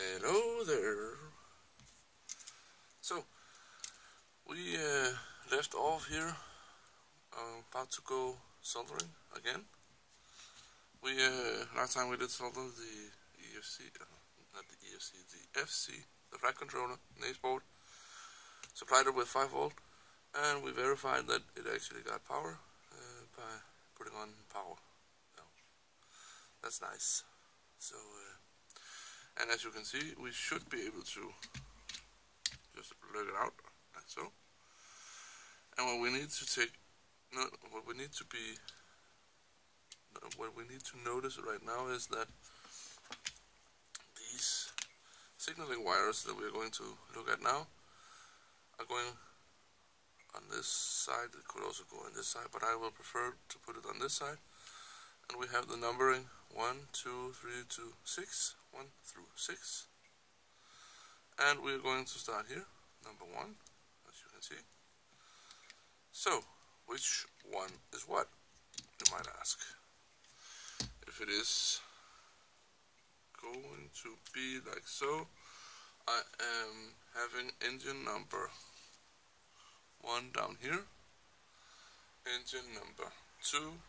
Hello there. So we left off here. I'm about to go soldering again. We last time we did solder the rack controller Naze board. Supplied it with 5V, and we verified that it actually got power by putting on power. No. That's nice. So. And as you can see, we should be able to just plug it out, like so. And what we need to notice right now is that these signaling wires that we're going to look at now are going on this side. It could also go on this side, but I will prefer to put it on this side. And we have the numbering 1, 2, 3 to 6, 1 through 6, and we're going to start here, number 1, as you can see. So, which one is what, you might ask? If it is going to be like so, I am having engine number 1 down here, engine number 2,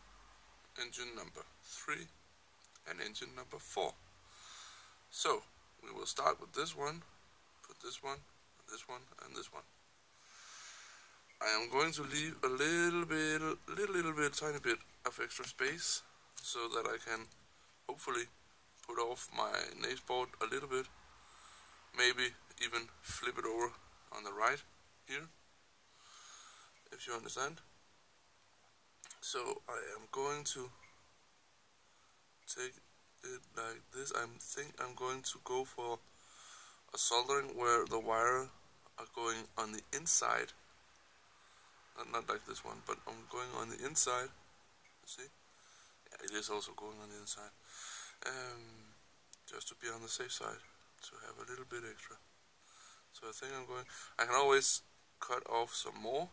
engine number 3, and engine number 4. So we will start with this one, put this one, this one, and this one. I am going to leave a tiny bit of extra space so that I can hopefully put off my Naze board a little bit, maybe even flip it over on the right here, if you understand. So I am going to take it like this. I think I'm going to go for a soldering where the wire are going on the inside. Not like this one, but I'm going on the inside. See? Yeah, it is also going on the inside. Just to be on the safe side, to have a little bit extra. So I think I'm going. I can always cut off some more.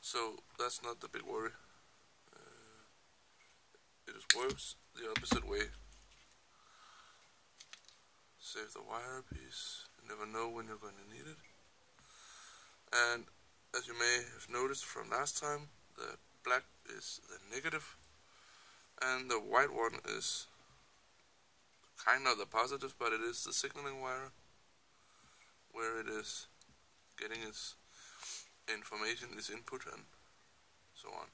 So that's not the big worry. It just works the opposite way. Save the wire piece. You never know when you're going to need it. And as you may have noticed from last time, the black is the negative, and the white one is kind of the positive, but it is the signaling wire where it is getting its information, its input, and so on.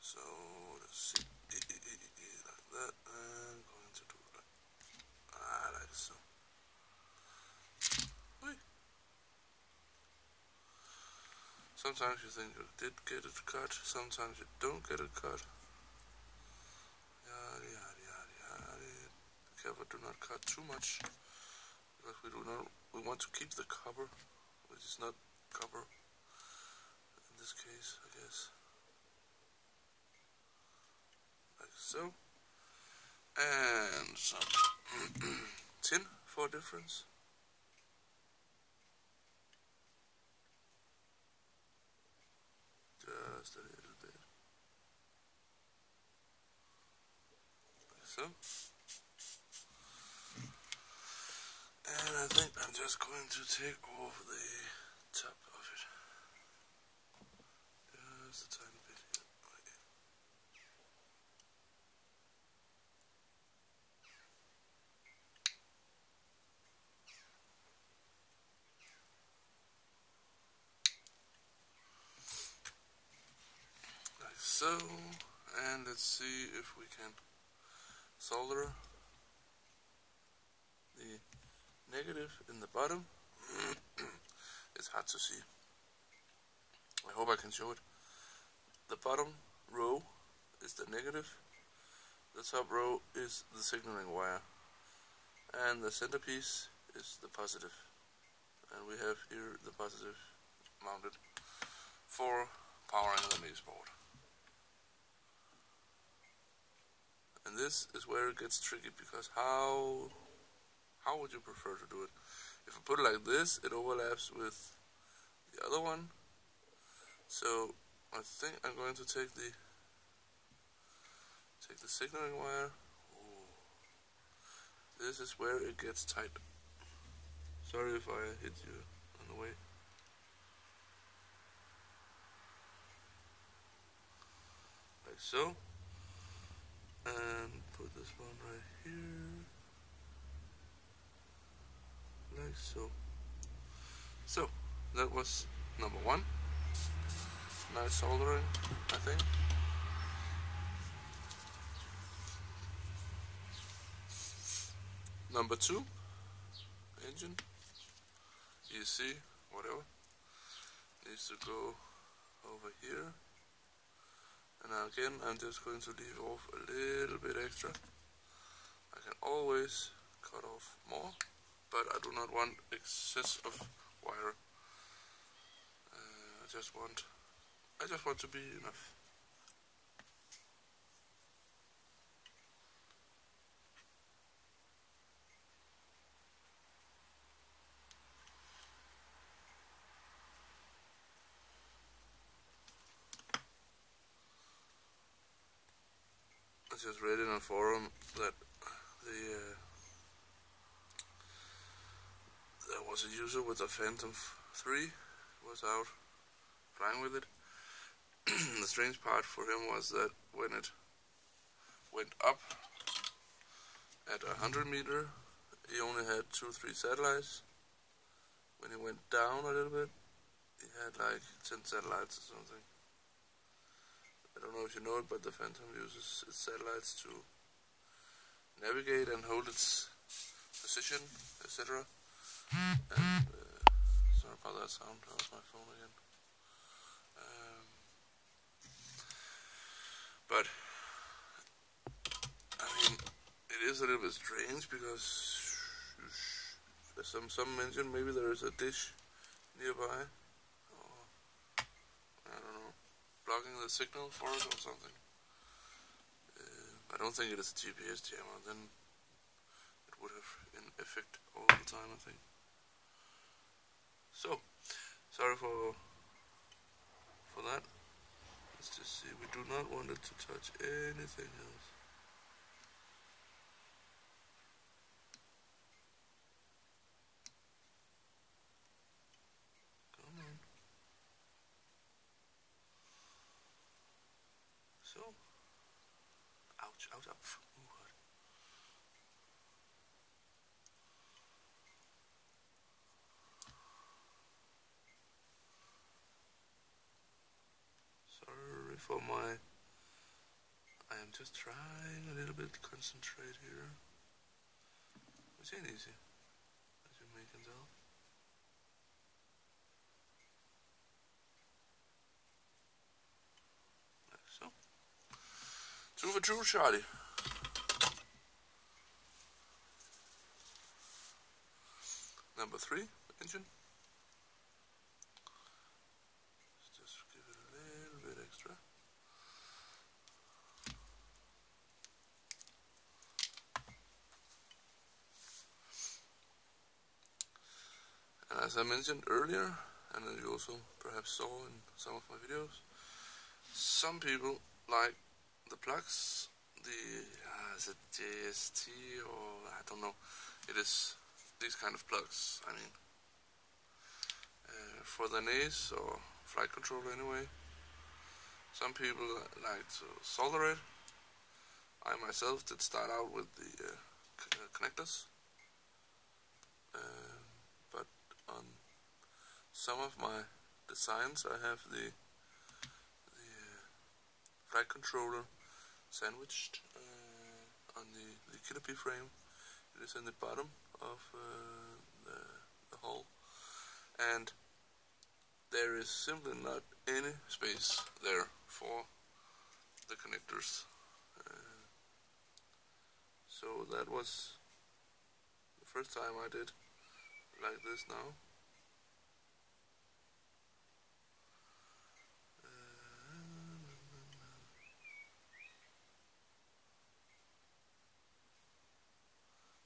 So let's see, like that, and going to do it like so. Wait. Sometimes you think you did get it cut, sometimes you don't get it cut. Yada yada yada yada. Be careful, do not cut too much, because we want to keep the cover, which is not cover in this case, I guess. So, and some tin for difference. Just a little bit. Like so. And I think I'm just going to take off the top of it. Just a tiny bit. So, and let's see if we can solder the negative in the bottom. It's hard to see. I hope I can show it. The bottom row is the negative, the top row is the signaling wire, and the centerpiece is the positive. And we have here the positive mounted for powering the Naze board. And this is where it gets tricky, because how would you prefer to do it? If I put it like this, it overlaps with the other one. So I think I'm going to take the signaling wire. Ooh, This is where it gets tight. Sorry if I hit you on the way. Like so. And put this one right here. Like so. So, that was number one. Nice soldering, I think. Number two, engine, EC, whatever, needs to go over here. And again, I'm just going to leave off a little bit extra. I can always cut off more, but I do not want excess of wire. I just want to be enough. I just read in a forum that there was a user with a Phantom 3 was out flying with it. The strange part for him was that when it went up at 100 meters, he only had 2-3 satellites. When he went down a little bit, he had like 10 satellites or something. I don't know if you know it, but the Phantom uses its satellites to navigate and hold its position, etc. And sorry about that sound, that was my phone again. But I mean, it is a little bit strange because some mentioned maybe there is a dish nearby, or I don't know, blocking the signal for it or something. I don't think it is a GPS jammer, then it would have an effect all the time, I think. So, sorry for that. Let's just see, we do not want it to touch anything else. Come on. So, ouch, ouch, ouch. Ooh, hurt. For my, I am just trying a little bit to concentrate here, which ain't easy, as you may can tell. Like so. 2 for 2, Charlie. Number 3, engine. As I mentioned earlier, and as you also perhaps saw in some of my videos, some people like the plugs, the is it JST or I don't know, it is these kind of plugs, I mean, for the Naze or flight controller anyway. Some people like to solder it. I myself did start out with the connectors. On some of my designs I have the flight controller sandwiched on the killer P frame. It is in the bottom of the hull, and there is simply not any space there for the connectors, so that was the first time I did like this now.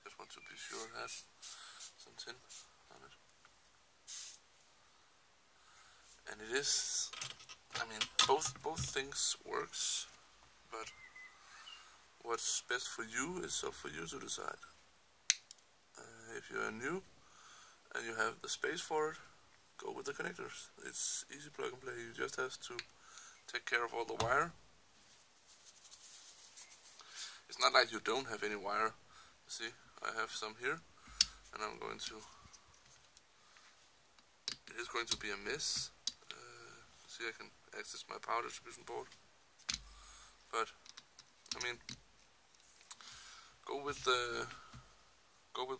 Just want to be sure it has some tin on it. And it is, I mean, both things works, but what's best for you is up for you to decide. if you're new and you have the space for it, go with the connectors. It's easy plug and play. You just have to take care of all the wire. It's not like you don't have any wire. You see, I have some here, and I'm going to, it is going to be a mess. See, I can access my power distribution board, but I mean, go with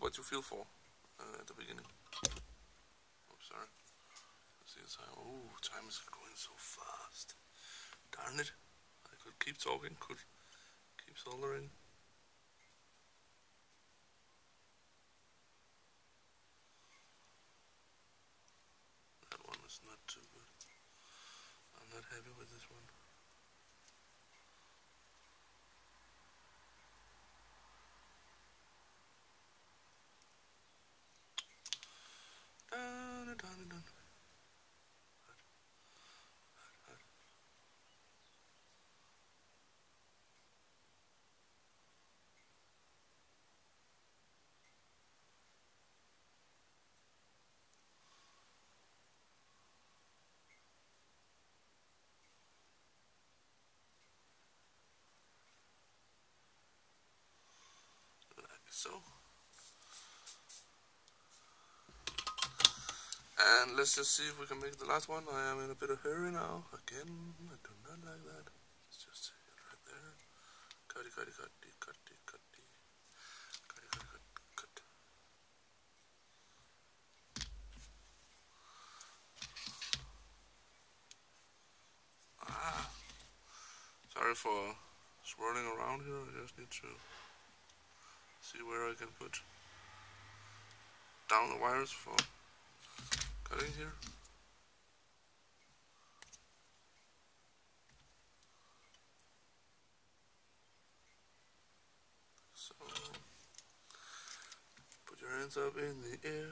what you feel for at the beginning. Oh, sorry. Let's see the time. Oh, time is going so fast. Darn it! I could keep talking, could keep soldering. That one is not too good. I'm not happy with this one. So, and let's just see if we can make the last one. I am in a bit of a hurry now. Again, I do not like that. Let's just take it right there. Cutty, cutty, cutty, cutty, cutty. Cutty, cutty, cut, cut. Ah! Sorry for swirling around here. I just need to see where I can put down the wires for cutting here. So, put your hands up in the air.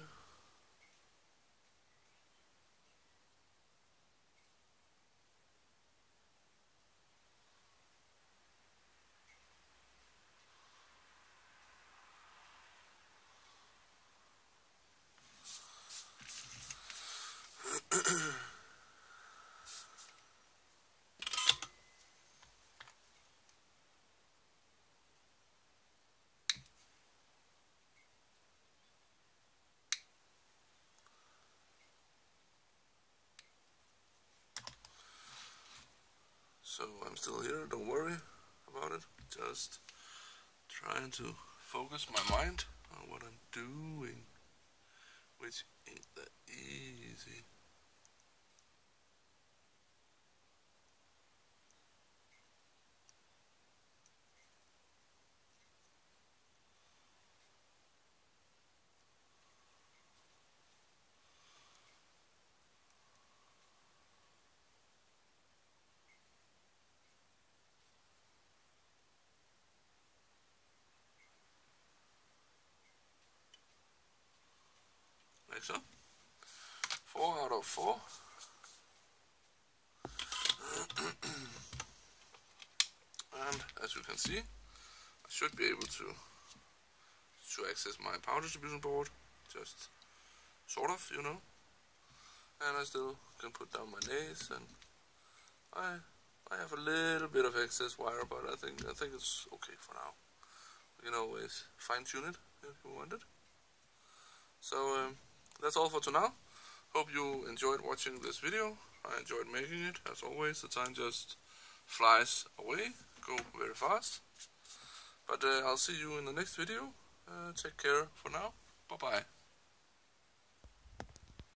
So I'm still here, don't worry about it, just trying to focus my mind on what I'm doing, which ain't that easy. So, 4 out of 4. And as you can see, I should be able to access my power distribution board, just sort of, you know. And I still can put down my Naze, and I have a little bit of excess wire, but I think it's okay for now. You can always fine tune it if you want it. So that's all for tonight. Hope you enjoyed watching this video. I enjoyed making it, as always. The time just flies away, go very fast. But I'll see you in the next video. Take care for now. Bye bye.